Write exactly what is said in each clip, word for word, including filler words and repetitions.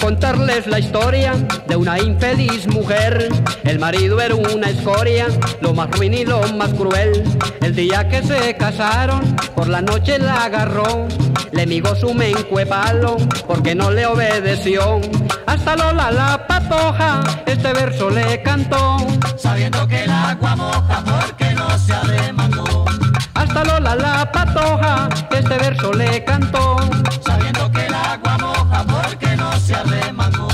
contarles la historia de una infeliz mujer. El marido era una escoria, lo más ruin y lo más cruel. El día que se casaron, por la noche la agarró, le migó su mencuepalo porque no le obedeció. Hasta Lola la patoja este verso le cantó, sabiendo que el agua moja porque no se arremangó. Hasta Lola la patoja este verso le cantó, sabiendo que el agua moja porque no se arremangó.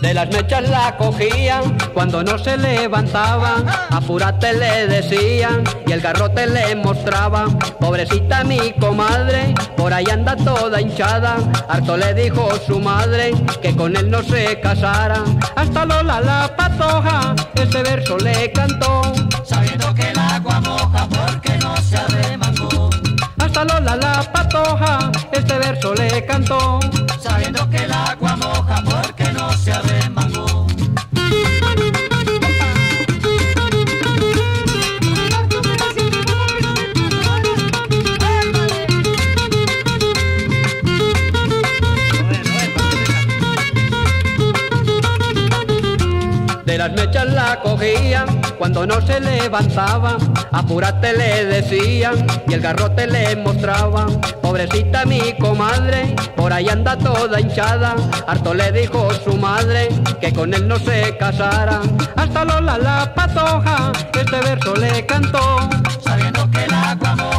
De las mechas la cogía cuando no se levantaba, apúrate le decían y el garrote le mostraba. Pobrecita mi comadre, por ahí anda toda hinchada, harto le dijo su madre que con él no se casara. Hasta Lola la patoja este verso le cantó, sabiendo que el agua moja porque no se arremangó. Hasta Lola la patoja este verso le cantó, sabiendo que el agua moja porque no se arremangó. De las mechas la cogía cuando no se levantaba, apúrate le decían y el garrote le mostraba. Pobrecita mi comadre, por ahí anda toda hinchada, harto le dijo su madre que con él no se casara. Hasta Lola la patoja este verso le cantó, sabiendo que el agua